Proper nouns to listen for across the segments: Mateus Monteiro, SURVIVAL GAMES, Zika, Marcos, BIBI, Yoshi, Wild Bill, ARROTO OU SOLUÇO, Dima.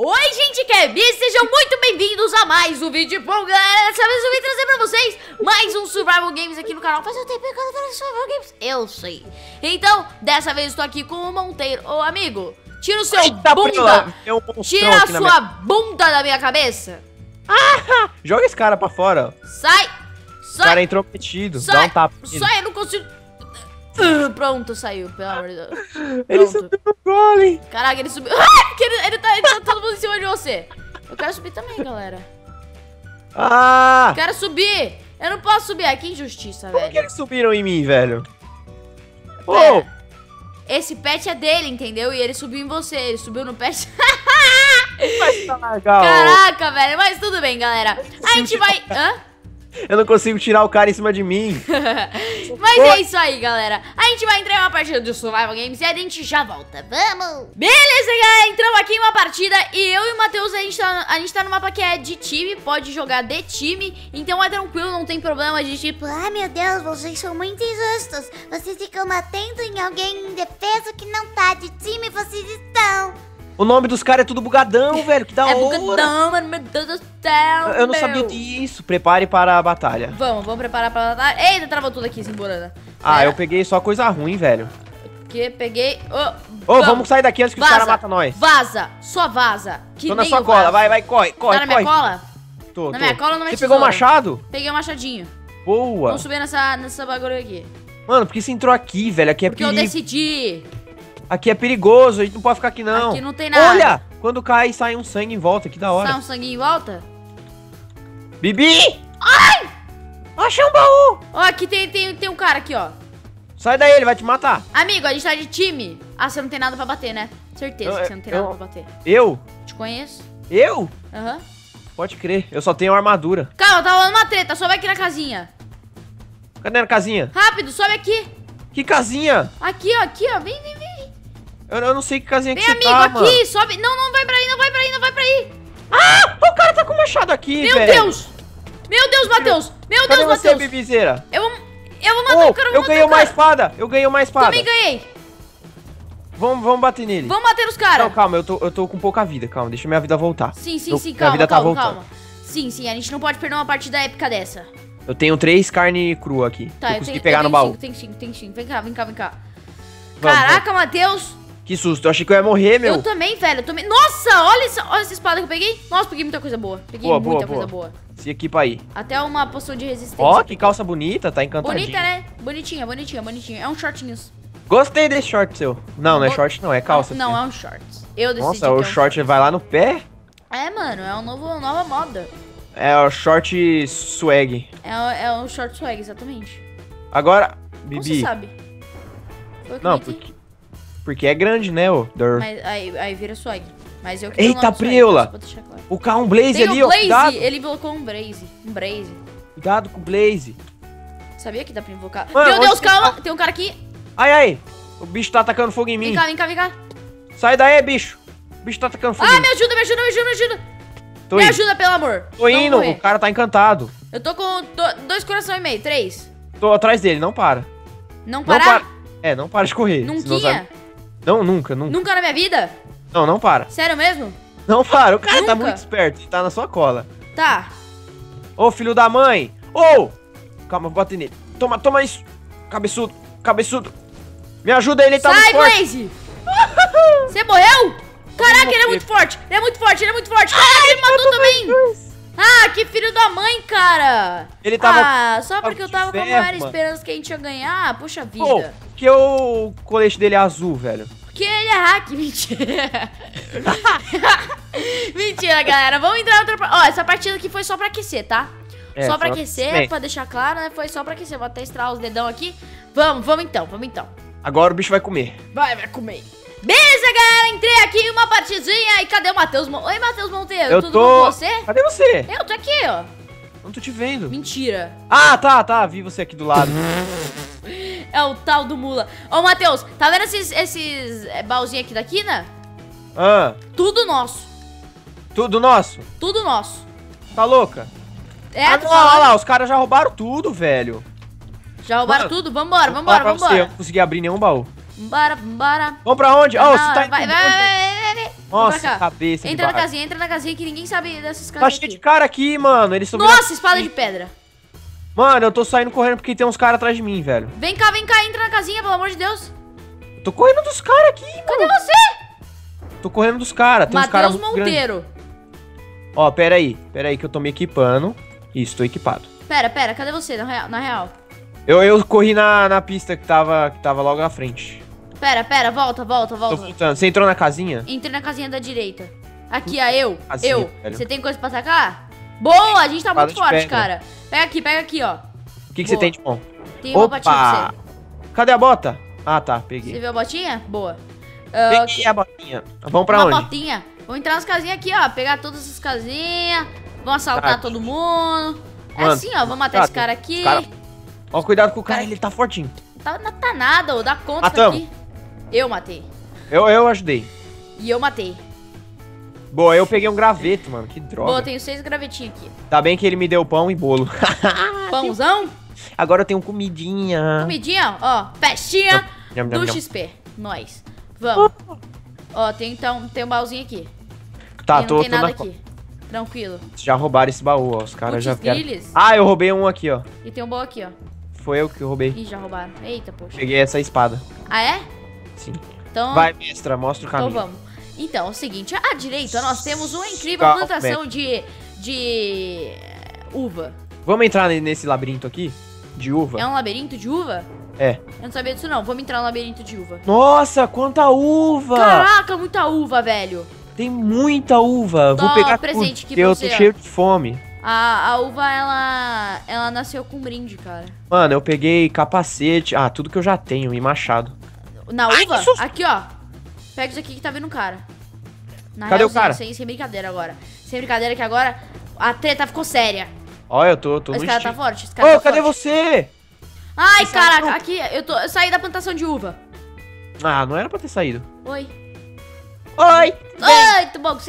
Oi, gente que é Bi, sejam muito bem-vindos a mais um vídeo. Bom, galera, dessa vez eu vim trazer pra vocês mais um Survival Games aqui no canal. Faz um tempo que eu não trago Survival Games. Eu sei. Então, dessa vez eu tô aqui com o Monteiro. Ô, amigo, tira o seu bunda. Tira a sua bunda da minha cabeça. Ah, joga esse cara pra fora. Sai. Sai. O cara é intrometido. Dá um tapa. Sai, eu não consigo... Pronto, saiu, pelo amor de Deus. Pronto. Ele subiu pro golem. Caraca, ele subiu. Ah, ele tá todo mundo em cima de você. Eu quero subir também, galera. Ah! Eu quero subir. Eu não posso subir. Que injustiça, velho. Por que eles subiram em mim, velho? Oh. Esse pet é dele, entendeu? E ele subiu em você. Ele subiu no pet. Mas tá legal. Caraca, velho. Mas tudo bem, galera. A gente vai... Hã? Eu não consigo tirar o cara em cima de mim. Mas é isso aí, galera. A gente vai entrar em uma partida do Survival Games e a gente já volta. Vamos! Beleza, galera. Entramos aqui em uma partida e eu e o Mateus, a gente tá no mapa que é de time. Pode jogar de time. Então é tranquilo, não tem problema de tipo... Ai, meu Deus, vocês são muito injustos. Vocês ficam batendo em alguém indefeso que não tá de time, vocês estão... O nome dos caras é tudo bugadão, velho, que da hora. É bugadão, mano, meu Deus do céu. Eu não sabia disso. Prepare para a batalha. Vamos preparar para a batalha. Eita, travou tudo aqui, Simborana. Ah, eu peguei só coisa ruim, velho. Que peguei... vamos sair daqui antes que os caras matam nós. Vaza, só vaza. Tô na sua cola, vai, corre. Tá na minha cola? Tô. Na minha cola ou na minha tesoura? Você pegou o machado? Peguei o machadinho. Boa. Vamos subir nessa bagulho aqui. Mano, por que você entrou aqui, velho? Aqui é perigo. Porque eu decidi... Aqui é perigoso, a gente não pode ficar aqui não. Aqui não tem nada. Olha, quando cai, sai um sangue em volta, que da hora. Sai um sangue em volta? Bibi! Ai! Achei um baú! Ó, aqui tem um cara aqui, ó. Sai daí, ele vai te matar. Amigo, a gente tá de time. Ah, você não tem nada pra bater, né? Certeza que você não tem nada pra bater. Eu? Te conheço. Eu? Aham. Uhum. Pode crer, eu só tenho armadura. Calma, tá rolando uma treta, sobe aqui na casinha. Cadê a casinha? Rápido, sobe aqui. Que casinha? Aqui, ó, vem. Eu não sei que casinha que você tá, mano. Vem, amigo, aqui, sobe. Não, não vai pra aí. Ah, o cara tá com o machado aqui, velho. Meu Deus. Meu Deus, Mateus. Meu Deus, Mateus. Cadê você, bibizeira? Eu vou matar o cara. Eu ganhei uma espada. Também ganhei. Vamos bater nele. Vamos bater os caras. Não, calma, eu tô com pouca vida, calma. Deixa minha vida voltar. Sim, calma. Minha vida tá voltando. Sim, a gente não pode perder uma partida épica dessa. Eu tenho 3 carne crua aqui. Tá, eu consegui pegar no baú. Tem 5. Vem cá. Caraca, Mateus. Que susto, eu achei que eu ia morrer, meu. Eu também, velho, eu também. Nossa, olha essa espada que eu peguei. Nossa, peguei muita coisa boa. Peguei muita coisa boa. Se equipa aí. Até uma poção de resistência. Ó, que calça bonita, tá encantadinha. Bonita, né? Bonitinha. É um shortinhos. Gostei desse short seu. Não é short não, é calça. Não, é um short. Eu decidi. Nossa, o short vai lá no pé? É, mano, é uma nova moda. É o short swag. É um short swag, exatamente. Agora, Bibi. Como você sabe? Não, porque é grande, né, ô? Mas aí vira swag. Mas eu que eita, preula! Claro. O carro um blaze tem ali, ó. Cuidado. Ele colocou um blaze. Cuidado com o blaze. Sabia que dá pra invocar? Mano, meu Deus, calma! Tem um cara aqui. Ai. O bicho tá atacando fogo em mim. Vem cá. Sai daí, bicho. O bicho tá atacando fogo em mim. Me ajuda. Me ajuda, pelo amor. Tô indo, o cara tá encantado. Eu tô com 2,5 coração. Tô atrás dele, não para. Não parar? Não para de correr. Nunca? Não, nunca. Nunca na minha vida? Não, não para. Sério mesmo? Não para, o cara tá muito esperto, tá na sua cola. Tá. Ô, filho da mãe! Ô! Calma, bota nele. Toma isso. Cabeçudo. Me ajuda, ele tá muito forte. Sai, Blaze! Você morreu? Caraca, ele é muito forte. Ele é muito forte. Caraca, ele matou também. Ah, que filho da mãe, cara! Ele tava... Ah, só porque eu tava com a maior esperança que a gente ia ganhar? Puxa vida. Pô, porque o colete dele é azul, velho. Porque ele é hack, mentira. Mentira, galera. Vamos entrar outra... Ó, essa partida aqui foi só pra aquecer, tá? Só pra aquecer, pra deixar claro, né? Foi só pra aquecer. Vou até estralar os dedão aqui. Vamos então. Agora o bicho vai comer. Vai comer. Beleza, galera, entrei aqui em uma partidinha. E cadê o Mateus? Oi, Mateus Monteiro, tudo bom com você? Cadê você? Eu tô aqui, ó. Não tô te vendo. Mentira. Ah, tá, vi você aqui do lado. É o tal do mula. Ô, Mateus, tá vendo esses baúzinhos aqui da quina? Ah. Tudo nosso. Tudo nosso? Tudo nosso. Tá louca? Olha lá, os caras já roubaram tudo, velho. Já roubaram tudo? Vambora. Eu não consegui abrir nenhum baú. Vamos pra onde? Ó, você tá... Vai. Nossa, cabeça. Entra na casinha que ninguém sabe dessas caras. Tá cheio de cara aqui, mano. Eles subiram. Nossa, espada de pedra. Mano, eu tô saindo correndo porque tem uns caras atrás de mim, velho. Vem cá, entra na casinha, pelo amor de Deus. Eu tô correndo dos caras aqui, mano. Cadê você? Tô correndo dos caras. Mateus Monteiro. Ó, pera aí que eu tô me equipando. Isso, tô equipado. Pera, cadê você, na real? Eu corri na pista que tava logo na frente. Pera, volta. Tô voltando. Você entrou na casinha? Entrei na casinha da direita. Aqui, ó, velho. Você tem coisa pra atacar? Boa, a gente tá muito forte, cara. Pega aqui, ó. O que você tem de bom? Tem uma botinha pra você. Cadê a bota? Ah, tá, peguei. Você viu a botinha? Boa. Peguei a botinha. Vamos pra onde? Vamos entrar nas casinhas aqui, ó. Pegar todas essas casinhas. Vamos assaltar todo mundo. É assim, ó. Vamos matar esse cara aqui. Ó, cuidado com o cara, ele tá fortinho. Não tá nada, ô. Dá conta aqui. Eu matei. Eu ajudei. E eu matei. Boa, eu peguei um graveto, mano. Que droga. Boa, eu tenho 6 gravetinhos aqui. Tá bem que ele me deu pão e bolo. Pãozão? Agora eu tenho comidinha. Comidinha? Ó, festinha do XP. Nós. Vamos. Ó, tem um baúzinho aqui. Tá, tô. Não tem nada aqui. Tranquilo. Já roubaram esse baú, ó. Os caras já vieram. Ah, eu roubei um aqui, ó. E tem um baú aqui, ó. Foi eu que roubei. Ih, já roubaram. Eita, poxa. Peguei essa espada. Ah, é? Sim. Então... Vai, mestra, mostra o caminho. Então vamos. Então, é o seguinte, à direita nós temos uma incrível plantação de uva. Vamos entrar nesse labirinto aqui? De uva? É um labirinto de uva? É. Eu não sabia disso não, vamos entrar no labirinto de uva. Nossa, quanta uva! Caraca, muita uva, velho. Tem muita uva. Vou pegar presente aqui pra você, eu tô cheio de fome. A uva, ela nasceu com brinde, cara. Mano, eu peguei capacete, tudo que eu já tenho, e machado. Na uva? Aqui, ó. Pega isso aqui que tá vindo um cara. Cadê o cara? Sem brincadeira agora. Sem brincadeira que agora a treta ficou séria. Olha, eu tô no instinto. Esse cara tá forte. Ô, cadê você? Ai, caraca. Aqui, eu saí da plantação de uva. Ah, não era pra ter saído. Oi, tô bom com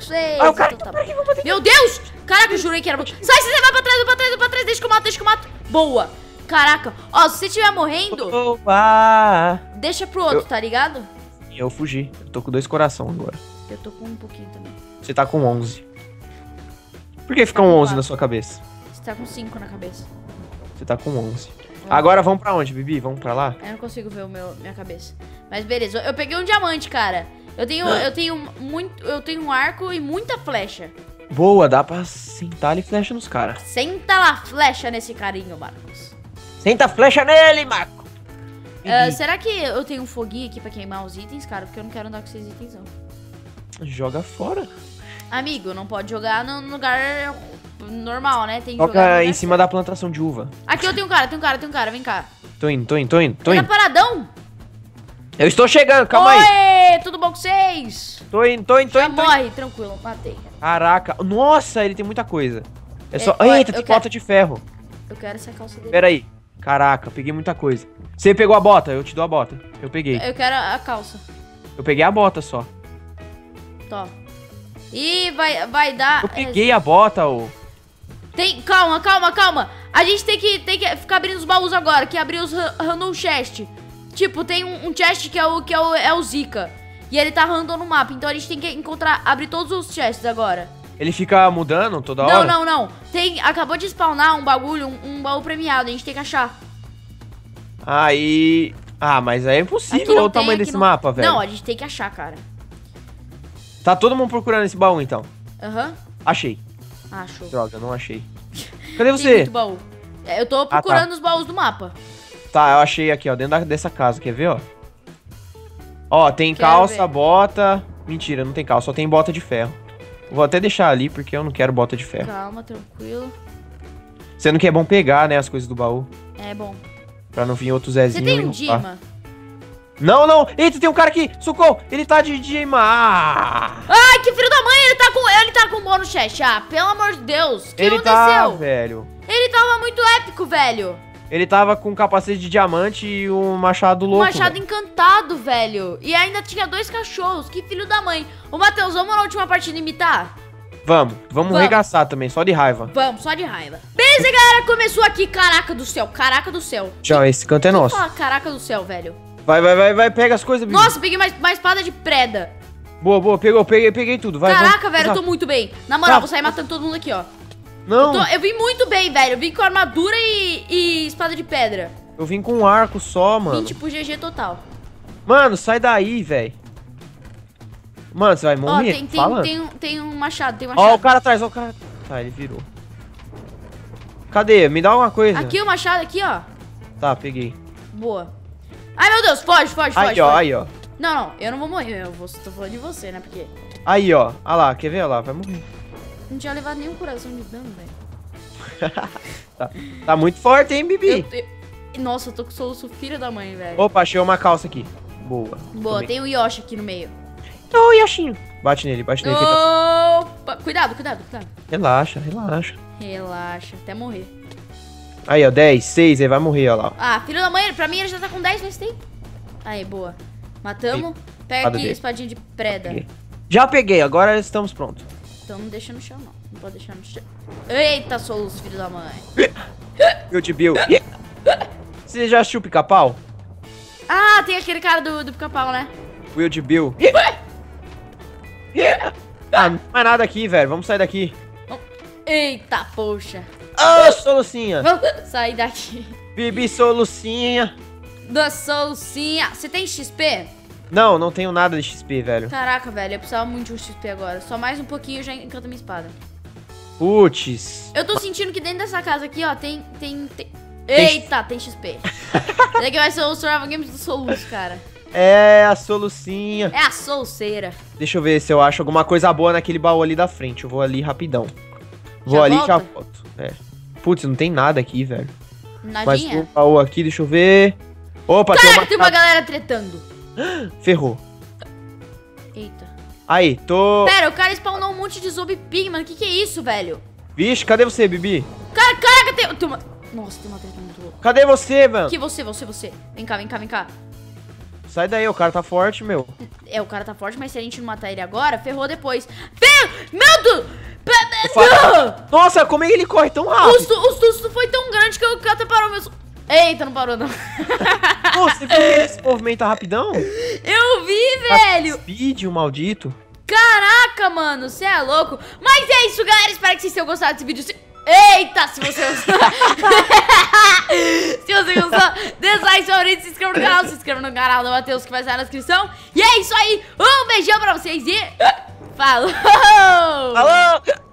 você. Olha o cara, tá bom. Meu Deus! Caraca, eu jurei que era bom. Sai, você vai pra trás. Deixa que eu mato. Boa. Caraca. Ó, se você estiver morrendo... Opa! Deixa pro outro, tá ligado? Eu fugi. Eu tô com 2 coração agora. Eu tô com um pouquinho também. Você tá com 11. Por que fica um 11 na sua cabeça? Você tá com 5 na cabeça. Você tá com 11. Agora vamos pra onde, Bibi? Vamos pra lá? Eu não consigo ver minha cabeça. Mas beleza. Eu peguei um diamante, cara. Eu tenho um arco e muita flecha. Boa, dá pra sentar ali flecha nos caras. Senta lá flecha nesse carinho, Marcos. Senta a flecha nele, Marcos. Será que eu tenho um foguinho aqui pra queimar os itens, cara? Porque eu não quero andar com esses itens, não. Joga fora. Amigo, não pode jogar no lugar normal, né? Tem que jogar em cima da plantação de uva. Aqui eu tenho um cara, vem cá. Tô indo. Tá paradão? Eu estou chegando, calma aí. Oi, tudo bom com vocês? Tô indo. Já morre, tranquilo, matei. Caraca, nossa, ele tem muita coisa. É só... Eita, tem falta de ferro. Eu quero essa calça dele. Pera aí. Caraca, peguei muita coisa. Você pegou a bota? Eu te dou a bota. Eu peguei. Eu quero a calça. Eu peguei a bota só. Tá. Ih, vai dar... Eu peguei a bota, ô. Tem... Calma. A gente tem que ficar abrindo os baús agora, que abrir os random chest. Tipo, tem um chest que é o Zika. E ele tá random no mapa, então a gente tem que abrir todos os chests agora. Ele fica mudando toda hora? Não. Acabou de spawnar um bagulho, um baú premiado, a gente tem que achar. Aí... Ah, mas aí é impossível. Olha o tamanho desse mapa, velho. Não, a gente tem que achar, cara. Tá todo mundo procurando esse baú, então? Aham. Achei. Achou. Droga, não achei. Cadê você? Tem muito baú. Eu tô procurando os baús do mapa. Tá, eu achei aqui, ó, dentro dessa casa. Quer ver, ó? Ó, tem calça, bota... Mentira, não tem calça, só tem bota de ferro. Vou até deixar ali, porque eu não quero bota de ferro. Calma, tranquilo. Sendo que é bom pegar, né, as coisas do baú. É bom. Pra não vir outro Zezinho. Você tem um Dima? Não. Eita, tem um cara aqui. Socorro. Ele tá de Dima. Ai, que filho da mãe. Ele tá com bom no chest. Ah, pelo amor de Deus. O que aconteceu? Velho. Ele tava muito épico, velho. Ele tava com um capacete de diamante e um machado louco. Um machado encantado, velho. E ainda tinha 2 cachorros. Que filho da mãe. Ô, Matheus, vamos na última partida imitar? Vamos arregaçar também, só de raiva. Vamos, só de raiva. Beleza, galera, começou aqui. Caraca do céu. Tchau, esse canto é nosso. Caraca do céu, velho. Vai, pega as coisas, bicho. Nossa, peguei mais espada de preda. Boa, boa, peguei tudo, vai. Caraca, vai, velho, eu tô muito bem. Na moral, vou sair matando todo mundo aqui, ó. Não. Eu vim muito bem, velho. Eu vim com armadura e espada de pedra. Eu vim com um arco só, mano. Vim tipo GG total. Mano, sai daí, velho. Mano, você vai morrer. Ó, tem um machado, Ó, o cara atrás, ó, o cara. Tá, ele virou. Cadê? Me dá uma coisa. Aqui o machado, aqui, ó. Tá, peguei. Boa. Ai, meu Deus, foge. Aí, ó, aí, ó. Não, não, eu não vou morrer, eu tô falando de você, né, porque... Aí, ó, olha lá, quer ver? Olha lá, vai morrer. Não tinha levado nenhum coração de dano, velho. Tá muito forte, hein, Bibi? Nossa, eu tô com o soluço filho da mãe, velho. Opa, achei uma calça aqui. Boa. Boa, também. Tem o Yoshi aqui no meio. Ô, Yoshinho. Bate nele, Opa, cuidado. Relaxa, até morrer. Aí, ó, 10, 6, ele vai morrer, ó lá. Ah, filho da mãe, pra mim ele já tá com 10, mas tem. Aí, boa. Matamos. Pega aqui a espadinha de preda. Já peguei, agora estamos prontos. Então não deixa no chão, não. Não pode deixar no chão. Eita, soluço, filho da mãe. Wild Bill. Você já assistiu o Pica-Pau? Ah, tem aquele cara do Pica-Pau, né? Wild Bill. Ah, não é nada aqui, velho. Vamos sair daqui. Eita, poxa. Ah, solucinha. Vamos sair daqui. Bibi, solucinha. Da solucinha. Você tem XP? Não, não tenho nada de XP, velho. Caraca, velho, eu precisava muito de um XP agora. Só mais um pouquinho eu já encanto minha espada. Putz. Eu tô sentindo que dentro dessa casa aqui, ó, tem... Eita, tem XP. Daqui vai ser o Survival Games do Soluço, cara. É a solucinha. É a soluceira. Deixa eu ver se eu acho alguma coisa boa naquele baú ali da frente. Eu vou ali rapidão. Vou ali e já volto. É. Putz, não tem nada aqui, velho. Nadinha? Mas tem um baú aqui, deixa eu ver... Opa, caraca, tem uma galera tretando. Ferrou. Eita. Aí, tô... Pera, o cara spawnou um monte de zombie pig, mano. Que é isso, velho? Vixe, cadê você, Bibi? Caraca, tem uma... Nossa, tem uma treta muito louca. Cadê você, mano? Que você. Vem cá. Sai daí, o cara tá forte, meu. É, o cara tá forte, mas se a gente não matar ele agora, ferrou depois. Meu Deus! Nossa, como é que ele corre tão rápido? O susto foi tão grande que o cara parou meu... Eita, não parou, não. Você viu esse movimento rapidão? Eu vi, velho. Speed, o maldito. Caraca, mano, você é louco. Mas é isso, galera. Espero que vocês tenham gostado desse vídeo. Eita, se você gostou. Se você gostou, deixa like, favorito, se inscreva no canal do Mateus, que vai estar na descrição. E é isso aí. Um beijão pra vocês e... Falou! Falou!